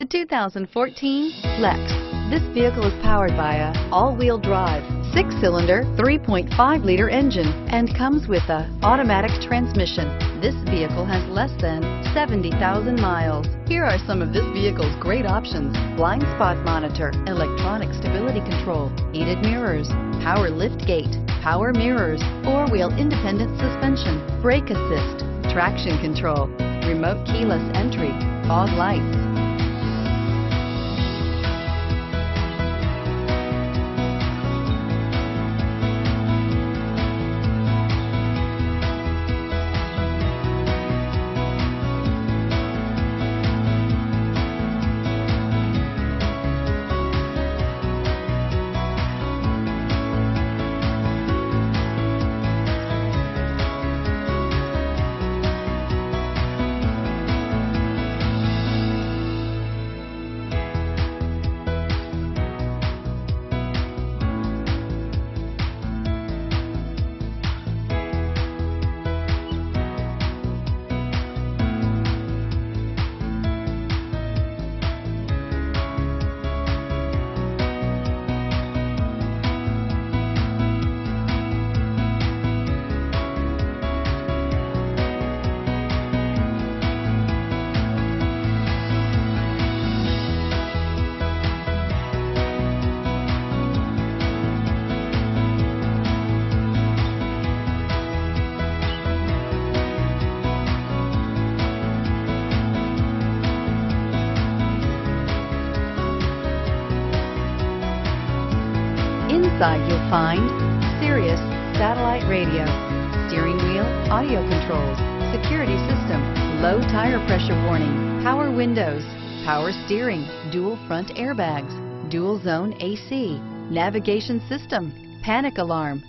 The 2014 Lex. This vehicle is powered by a all-wheel drive, 6-cylinder, 3.5-liter engine, and comes with a automatic transmission. This vehicle has less than 70,000 miles. Here are some of this vehicle's great options: blind spot monitor, electronic stability control, heated mirrors, power lift gate, power mirrors, four-wheel independent suspension, brake assist, traction control, remote keyless entry, fog lights. Inside you'll find Sirius satellite radio, steering wheel audio controls, security system, low tire pressure warning, power windows, power steering, dual front airbags, dual zone AC, navigation system, panic alarm,